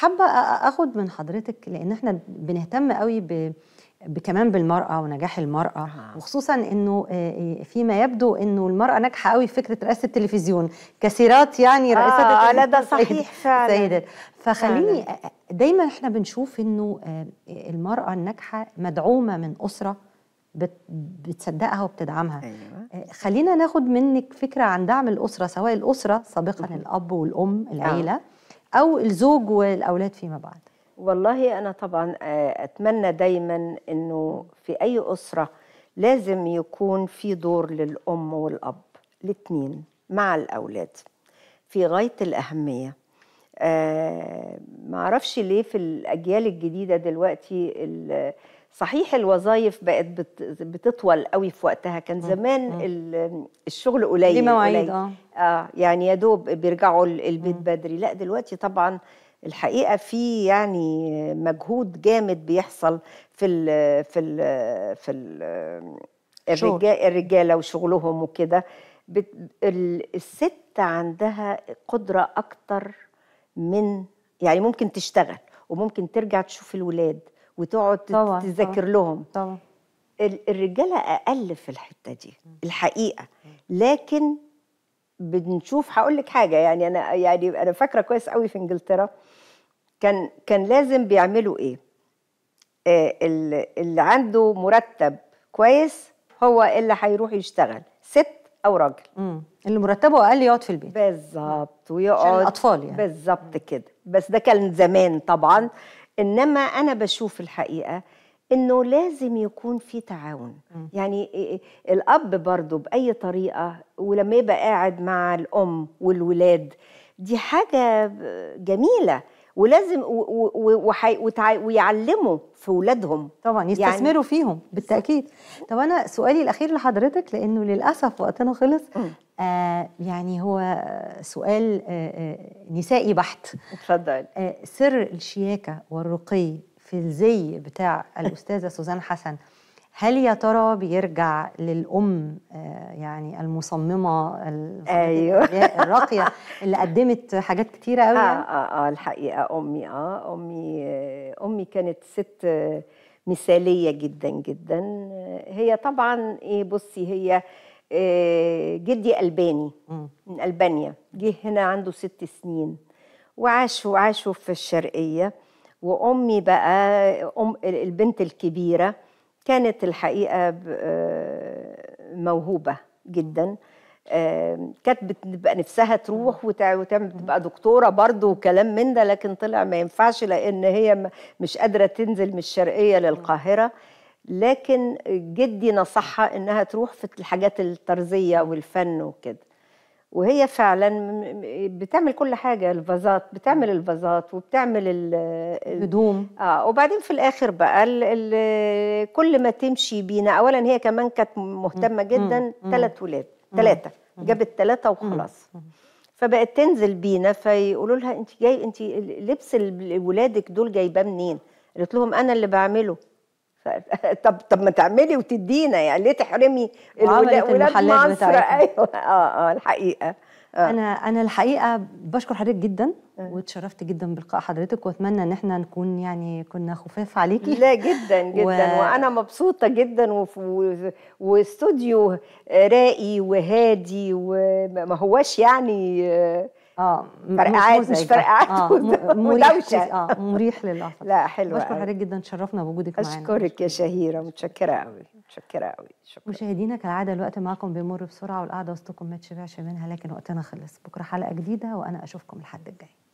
حابه اخد من حضرتك، لان احنا بنهتم قوي كمان بالمرأة ونجاح المرأة، وخصوصا انه فيما يبدو انه المرأة ناجحة قوي في فكرة رئاسة التلفزيون، كثيرات يعني رئيسات التلفزيون. ده صحيح فعلا سيدات. فخليني دايما احنا بنشوف انه المرأة الناجحة مدعومة من أسرة بتصدقها وبتدعمها. أيوة. خلينا ناخد منك فكرة عن دعم الأسرة، سواء الأسرة سابقا الأب والأم العيلة أو الزوج والأولاد فيما بعد. والله أنا طبعا أتمنى دايما أنه في أي أسرة لازم يكون في دور للأم والأب الاثنين مع الأولاد في غاية الأهمية. معرفش ليه في الأجيال الجديدة دلوقتي صحيح الوظائف بقت بتطول قوي في وقتها. كان زمان الشغل قليل، دي مواعيد يعني يا دوب بيرجعوا البيت بدري. لا دلوقتي طبعا الحقيقه في يعني مجهود جامد بيحصل في ال في ال في ال الرجاله وشغلهم وكده. الست عندها قدره اكتر من يعني ممكن تشتغل وممكن ترجع تشوف الولاد وتقعد تذاكر لهم. طبعا الرجاله اقل في الحته دي الحقيقه، لكن بنشوف. هقول لك حاجه، يعني انا فاكره كويس قوي في انجلترا كان لازم بيعملوا ايه. اللي عنده مرتب كويس هو اللي هيروح يشتغل، ست او راجل. اللي مرتبه اقل يقعد في البيت بالظبط، ويقعد عشان الاطفال يعني بالظبط كده. بس ده كان زمان طبعا، انما انا بشوف الحقيقه انه لازم يكون في تعاون. يعني الاب برضو باي طريقه، ولما يبقى قاعد مع الام والولاد دي حاجه جميله، ولازم ويعلموا في ولادهم طبعا، يستثمروا يعني فيهم بالتاكيد. طب انا سؤالي الاخير لحضرتك، لانه للاسف وقتنا خلص، يعني هو سؤال نسائي بحت. اتفضل. سر الشياكه والرقي في الزي بتاع الأستاذة سوزان حسن، هل يا ترى بيرجع للأم يعني المصممة الراقية اللي قدمت حاجات كتيرة قوي؟ الحقيقة أمي أمي كانت ست مثالية جدا جدا. هي طبعا بصي، هي جدي ألباني من ألبانيا، جه هنا عنده 6 سنين وعاشوا في الشرقية. وأمي بقى البنت الكبيرة كانت الحقيقة موهوبة جدا، كانت بتبقى نفسها تروح وتبقى دكتورة برضو وكلام من ده، لكن طلع ما ينفعش لأن هي مش قادرة تنزل من الشرقية للقاهرة. لكن جدي نصحها إنها تروح في الحاجات الطرزية والفن وكده، وهي فعلا بتعمل كل حاجه. الفازات بتعمل، الفازات وبتعمل الهدوم. وبعدين في الاخر بقى كل ما تمشي بينا. اولا هي كمان كانت مهتمه جدا، 3 ولاد 3 جابت 3 وخلاص. فبقت تنزل بينا فيقولوا لها انت لبس ولادك دول جايباه منين؟ قالت لهم انا اللي بعمله. طب ما تعملي وتدينا، يعني ليه تحرمي ولاد مصر؟ ايوه الحقيقه. انا الحقيقه بشكر حضرتك جدا، واتشرفت جدا بلقاء حضرتك، واتمنى ان احنا نكون يعني كنا خفاف عليكي. لا جدا جدا وانا مبسوطه جدا، واستوديو راقي وهادي، وما هواش يعني فرقعات، مش فرقعات ودوشه. مريح للاعصاب. لا حلو، بشكر حضرتك جدا، تشرفنا بوجودك معانا. اشكرك يا شهيره، متشكره قوي متشكره قوي. مشاهدينا كالعاده الوقت معاكم بيمر بسرعه، والقعده وسطكم ما تشبعش منها، لكن وقتنا خلص. بكره حلقه جديده، وانا اشوفكم الحد الجاي.